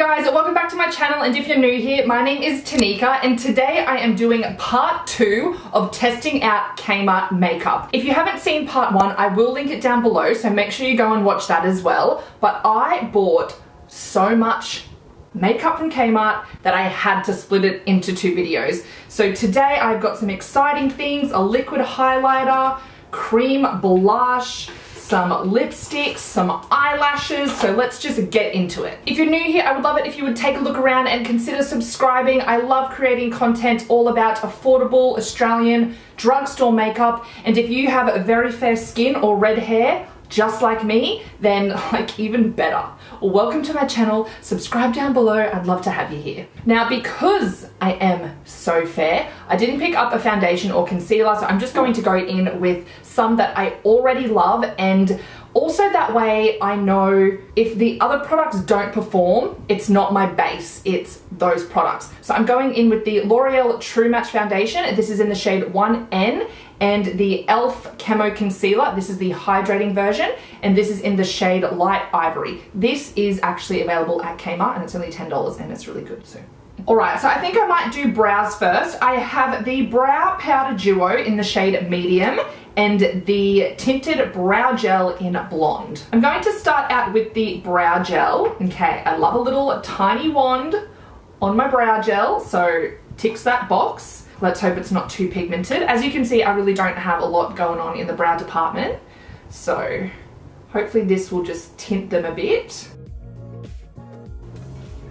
guys, welcome back to my channel, and if you're new here, my name is Tanika, and today I am doing part 2 of testing out Kmart makeup. If you haven't seen part 1, I will link it down below, so make sure you go and watch that as well. But I bought so much makeup from Kmart that I had to split it into 2 videos. So today I've got some exciting things, a liquid highlighter, cream blush, some lipsticks, some eyelashes, so let's just get into it. If you're new here, I would love it if you would take a look around and consider subscribing. I love creating content all about affordable Australian drugstore makeup, and if you have a very fair skin or red hair, just like me, then like even better. Welcome to my channel, subscribe down below, I'd love to have you here. Now because I am so fair, I didn't pick up a foundation or concealer, so I'm just going to go in with some that I already love, and also that way I know if the other products don't perform, it's not my base, it's those products. So I'm going in with the L'Oreal True Match Foundation, this is in the shade 1N, and the ELF Camo Concealer, this is the hydrating version, and this is in the shade Light Ivory. This is actually available at Kmart, and it's only $10, and it's really good, so. Alright, so I think I might do brows first. I have the Brow Powder Due in the shade Medium, and the Tinted Brow Gel in Blonde. I'm going to start out with the brow gel. Okay, I love a little tiny wand on my brow gel, so ticks that box. Let's hope it's not too pigmented. As you can see, I really don't have a lot going on in the brow department, so hopefully this will just tint them a bit.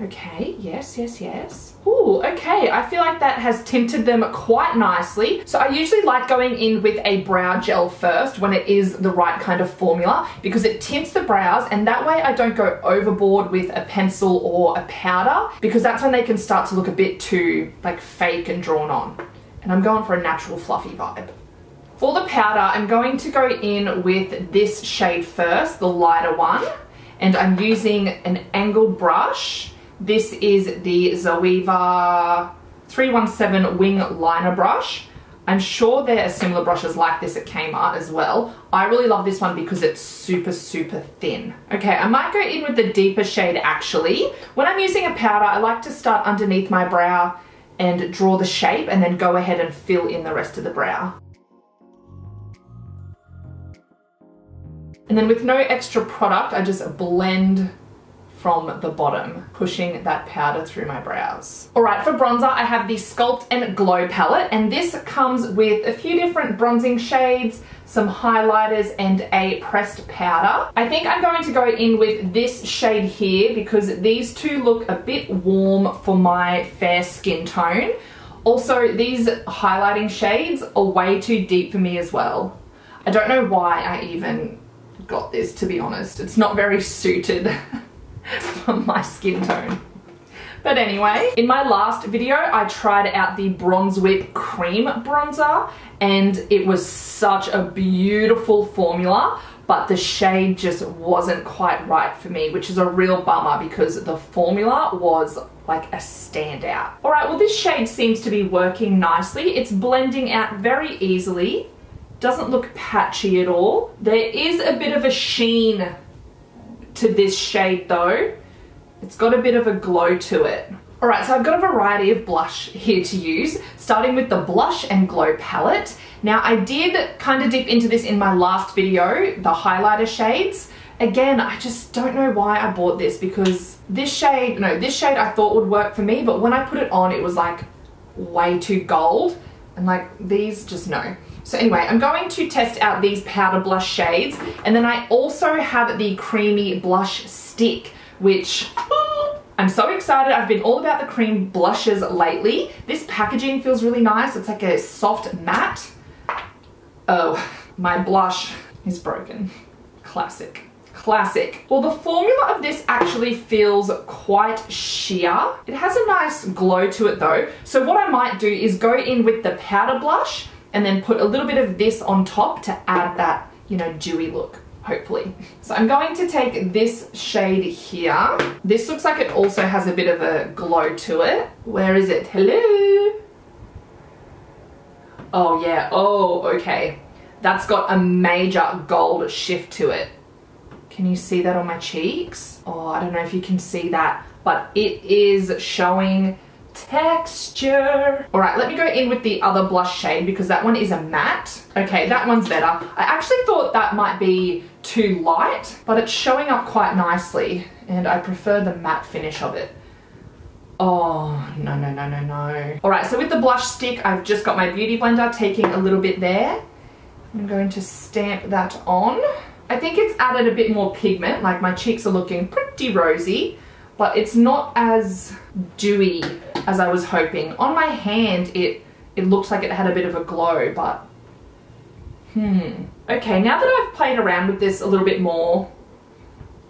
Okay, yes, yes, yes. Ooh, okay, I feel like that has tinted them quite nicely. So I usually like going in with a brow gel first when it is the right kind of formula, because it tints the brows, and that way I don't go overboard with a pencil or a powder, because that's when they can start to look a bit too like fake and drawn on. And I'm going for a natural fluffy vibe. For the powder, I'm going to go in with this shade first, the lighter one, and I'm using an angled brush. This is the Zoeva 317 Wing Liner Brush. I'm sure there are similar brushes like this at Kmart as well. I really love this one because it's super, super thin. Okay, I might go in with the deeper shade actually. When I'm using a powder, I like to start underneath my brow and draw the shape, and then go ahead and fill in the rest of the brow. And then with no extra product, I just blend from the bottom, pushing that powder through my brows. Alright, for bronzer, I have the Sculpt and Glow palette, and this comes with a few different bronzing shades, some highlighters, and a pressed powder. I think I'm going to go in with this shade here, because these two look a bit warm for my fair skin tone. Also, these highlighting shades are way too deep for me as well. I don't know why I even got this, to be honest. It's not very suited for my skin tone. But anyway, in my last video, I tried out the Bronze Whip Cream Bronzer, and it was such a beautiful formula, but the shade just wasn't quite right for me, which is a real bummer because the formula was like a standout. All right, well, this shade seems to be working nicely. It's blending out very easily. Doesn't look patchy at all. There is a bit of a sheen to this shade though. It's got a bit of a glow to it. Alright, so I've got a variety of blush here to use, starting with the Blush and Glow palette. Now I did kind of dip into this in my last video, the highlighter shades. Again, I just don't know why I bought this, because this shade I thought would work for me, but when I put it on, it was like way too gold, and like these, just no. So anyway, I'm going to test out these powder blush shades, and then I also have the Creamy Blush Stick, which I'm so excited. I've been all about the cream blushes lately. This packaging feels really nice. It's like a soft matte. Oh, my blush is broken. Classic. Classic. Well, the formula of this actually feels quite sheer. It has a nice glow to it though. So what I might do is go in with the powder blush, and then put a little bit of this on top to add that, you know, dewy look, hopefully. So I'm going to take this shade here. This looks like it also has a bit of a glow to it. Where is it? Hello? Oh yeah, oh, okay. That's got a major gold shift to it. Can you see that on my cheeks? Oh, I don't know if you can see that. but it is showing texture. All right, let me go in with the other blush shade because that one is a matte. Okay, that one's better. I actually thought that might be too light, but it's showing up quite nicely and I prefer the matte finish of it. Oh, no, no, no, no, no. All right, so with the blush stick, I've just got my Beauty Blender taking a little bit there. I'm going to stamp that on. I think it's added a bit more pigment, like my cheeks are looking pretty rosy, but it's not as dewy as I was hoping. On my hand, it looks like it had a bit of a glow, but Okay, now that I've played around with this a little bit more,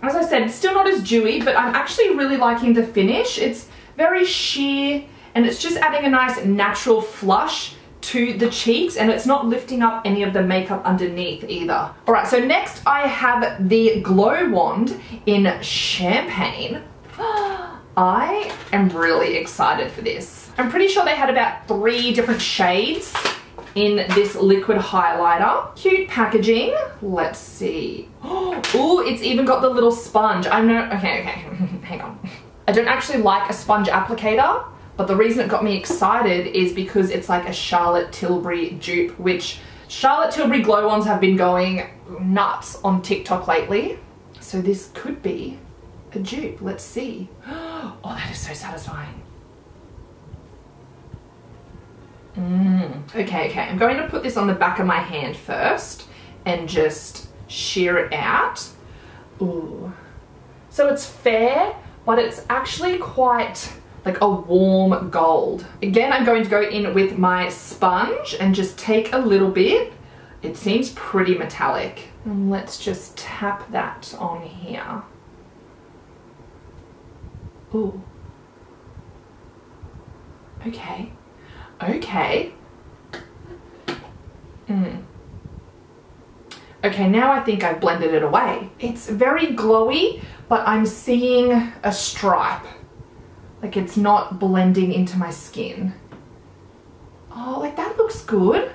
as I said, it's still not as dewy, but I'm actually really liking the finish. It's very sheer and it's just adding a nice natural flush to the cheeks, and it's not lifting up any of the makeup underneath either. All right, so next I have the Glow Wand in Champagne. I am really excited for this. I'm pretty sure they had about 3 different shades in this liquid highlighter. Cute packaging. Let's see. Oh, it's even got the little sponge. Okay, hang on. I don't actually like a sponge applicator, but the reason it got me excited is because it's like a Charlotte Tilbury dupe, which Charlotte Tilbury glow wands have been going nuts on TikTok lately. So this could be a dupe. Let's see. Oh, that is so satisfying. Okay, I'm going to put this on the back of my hand first and just sheer it out. Ooh. So it's fair, but it's actually quite like a warm gold. Again, I'm going to go in with my sponge and just take a little bit. It seems pretty metallic. And let's just tap that on here. Ooh. Okay. Okay. Okay, now I think I've blended it away. It's very glowy, but I'm seeing a stripe. Like it's not blending into my skin. Oh, like that looks good.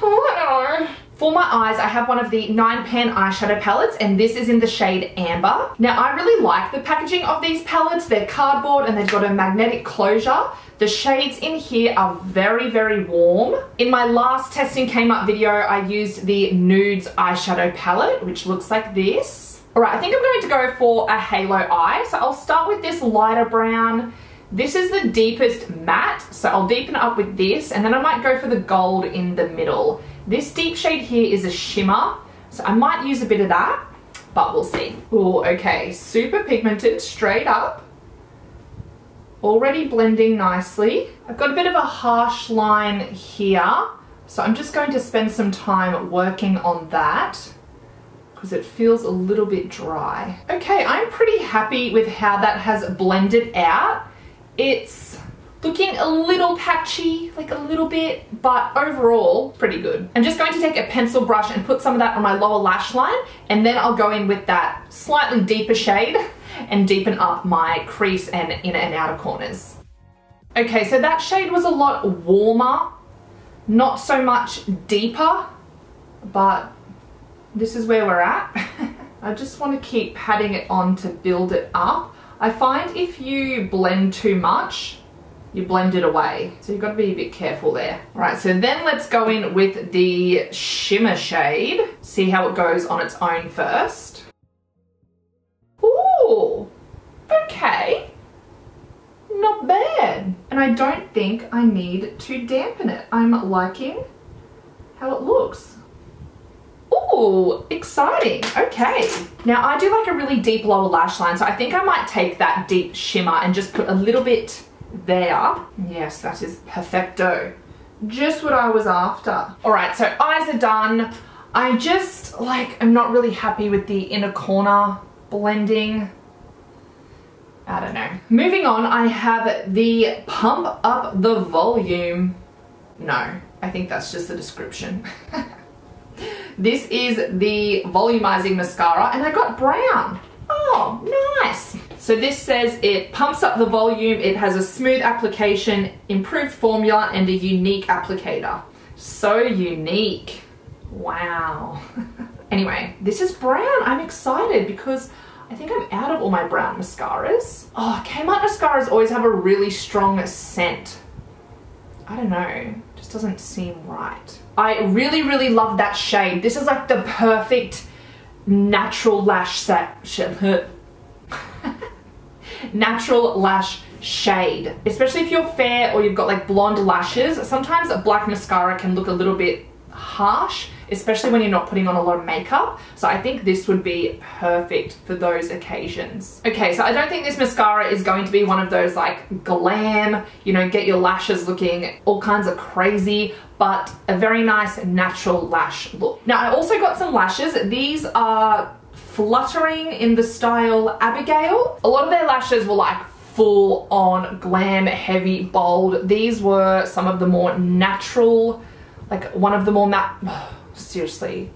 Oh, I don't know. For my eyes, I have one of the 9 pan eyeshadow palettes, and this is in the shade Amber. Now, I really like the packaging of these palettes. They're cardboard and they've got a magnetic closure. The shades in here are very, very warm. In my last testing Kmart video, I used the Nudes eyeshadow palette, which looks like this. All right, I think I'm going to go for a halo eye. So I'll start with this lighter brown. This is the deepest matte, so I'll deepen up with this, and then I might go for the gold in the middle. This deep shade here is a shimmer, so I might use a bit of that, but we'll see. Ooh, okay, super pigmented, straight up. Already blending nicely. I've got a bit of a harsh line here, so I'm just going to spend some time working on that, because it feels a little bit dry. Okay, I'm pretty happy with how that has blended out. It's looking a little patchy, like a little bit, but overall, pretty good. I'm just going to take a pencil brush and put some of that on my lower lash line, and then I'll go in with that slightly deeper shade and deepen up my crease and inner and outer corners. Okay, so that shade was a lot warmer, not so much deeper, but this is where we're at. I just want to keep patting it on to build it up. I find if you blend too much, you blend it away. So you've got to be a bit careful there. All right, so then let's go in with the shimmer shade. See how it goes on its own first. Ooh, okay. Not bad. And I don't think I need to dampen it. I'm liking how it looks. Ooh, exciting. Okay. Now I do like a really deep lower lash line, so I think I might take that deep shimmer and just put a little bit there. Yes, that is perfecto. Just what I was after. All right, so eyes are done. I just, like, I'm not really happy with the inner corner blending. I don't know. Moving on, I have the Pump Up the Volume. No, I think that's just the description. This is the Volumising Mascara, and I got brown. Oh, nice. So this says it pumps up the volume, it has a smooth application, improved formula, and a unique applicator. So unique. Wow. Anyway, this is brown. I'm excited because I think I'm out of all my brown mascaras. Oh, Kmart mascaras always have a really strong scent. I don't know, just doesn't seem right. I really, really love that shade. This is like the perfect natural lash set. Natural lash shade, especially if you're fair or you've got like blonde lashes. Sometimes a black mascara can look a little bit harsh, especially when you're not putting on a lot of makeup. So I think this would be perfect for those occasions. Okay, so I don't think this mascara is going to be one of those like glam, you know, get your lashes looking all kinds of crazy, but a very nice natural lash look. Now I also got some lashes. These are fluttering in the style Abigail. A lot of their lashes were like full on glam, heavy, bold. These were some of the more natural, like one of the more matte, seriously,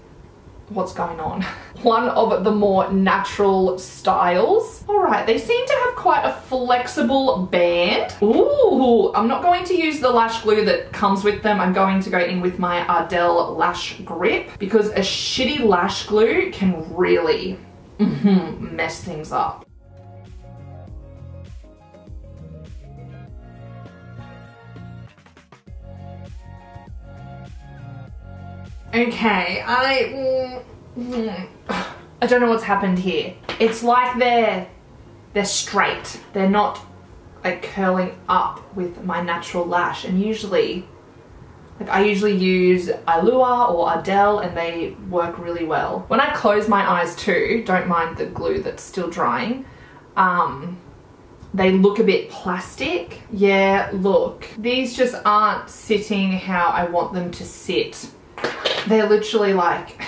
what's going on? One of the more natural styles. All right, they seem to have quite a flexible band. Ooh, I'm not going to use the lash glue that comes with them. I'm going to go in with my Ardell lash grip, because a shitty lash glue can really mess things up. Okay, I don't know what's happened here. It's like they're straight. They're not like curling up with my natural lash. And usually, like I usually use Ilua or Ardell and they work really well. When I close my eyes too, don't mind the glue that's still drying, they look a bit plastic. Yeah, look. These just aren't sitting how I want them to sit. They're literally like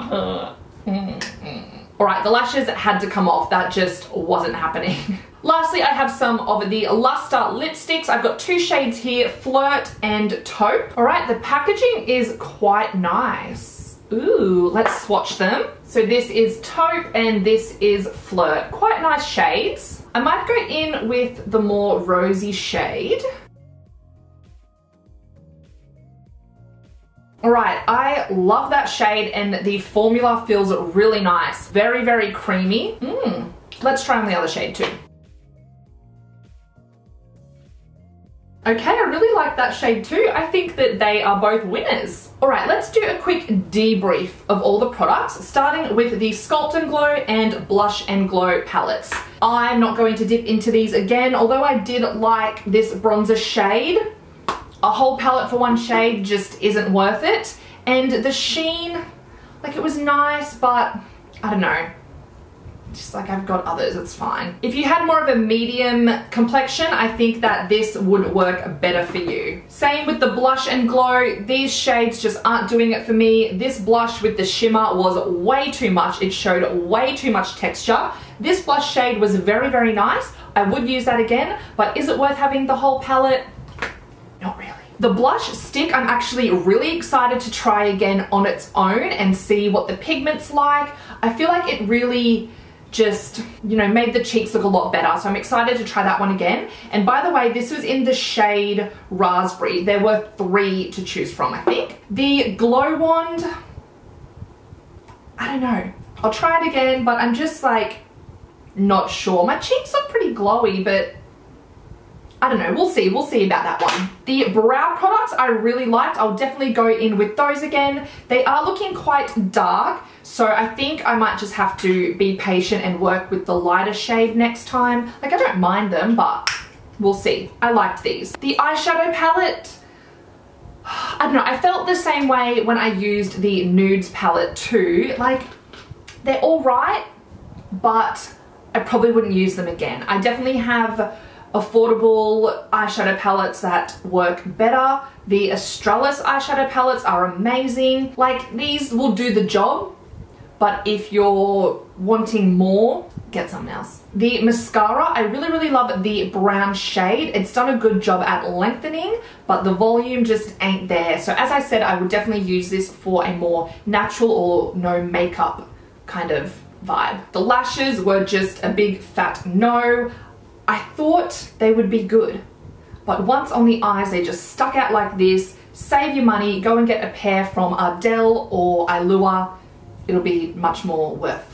Alright, the lashes had to come off. That just wasn't happening. Lastly, I have some of the Lustre Lipsticks. I've got two shades here, Flirt and Taupe. Alright, the packaging is quite nice. Ooh, let's swatch them. So this is Taupe and this is Flirt. Quite nice shades. I might go in with the more rosy shade. Alright, I love that shade and the formula feels really nice. Very, very creamy. Let's try on the other shade too. Okay, I really like that shade too. I think that they are both winners. Alright, let's do a quick debrief of all the products, starting with the Sculpt and Glow and Blush and Glow palettes. I'm not going to dip into these again, although I did like this bronzer shade. A whole palette for one shade just isn't worth it. And the sheen, like it was nice, but I don't know. Just like I've got others, it's fine. If you had more of a medium complexion, I think that this would work better for you. Same with the Blush and Glow. These shades just aren't doing it for me. This blush with the shimmer was way too much. It showed way too much texture. This blush shade was very, very nice. I would use that again, but is it worth having the whole palette? Not really. The blush stick, I'm actually really excited to try again on its own and see what the pigment's like. I feel like it really just, you know, made the cheeks look a lot better. So I'm excited to try that one again. And by the way, this was in the shade Raspberry. There were three to choose from, I think. The Glow Wand, I don't know. I'll try it again, but I'm just like not sure. My cheeks look pretty glowy, but I don't know, we'll see about that one. The brow products I really liked. I'll definitely go in with those again. They are looking quite dark, so I think I might just have to be patient and work with the lighter shade next time. Like I don't mind them, but we'll see. I liked these. The eyeshadow palette, I don't know, I felt the same way when I used the nudes palette too. Like they're all right, but I probably wouldn't use them again. I definitely have affordable eyeshadow palettes that work better. The Astralis eyeshadow palettes are amazing. Like these will do the job, but if you're wanting more, get something else. The mascara, I really, really love the brown shade. It's done a good job at lengthening, but the volume just ain't there. So as I said, I would definitely use this for a more natural or no makeup kind of vibe. The lashes were just a big fat no. I thought they would be good, but once on the eyes, they just stuck out like this. Save your money, go and get a pair from Ardell or Ilua. it'll be much more worth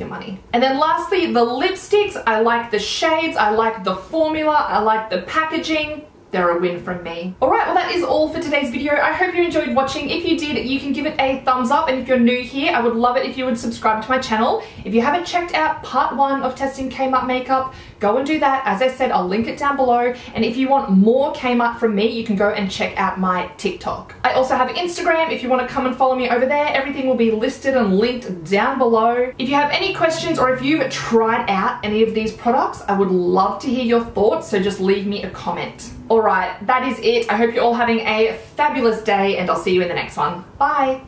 your money. And then lastly, the lipsticks. I like the shades, I like the formula, I like the packaging. They're a win from me. Alright, well that is all for today's video. I hope you enjoyed watching. If you did, you can give it a thumbs up, and if you're new here, I would love it if you would subscribe to my channel. If you haven't checked out part 1 of testing Kmart makeup, go and do that. As I said, I'll link it down below, and if you want more Kmart from me, you can go and check out my TikTok. I also have Instagram if you want to come and follow me over there. Everything will be listed and linked down below. If you have any questions or if you've tried out any of these products, I would love to hear your thoughts, so just leave me a comment. Alright, that is it. I hope you're all having a fabulous day, and I'll see you in the next one. Bye!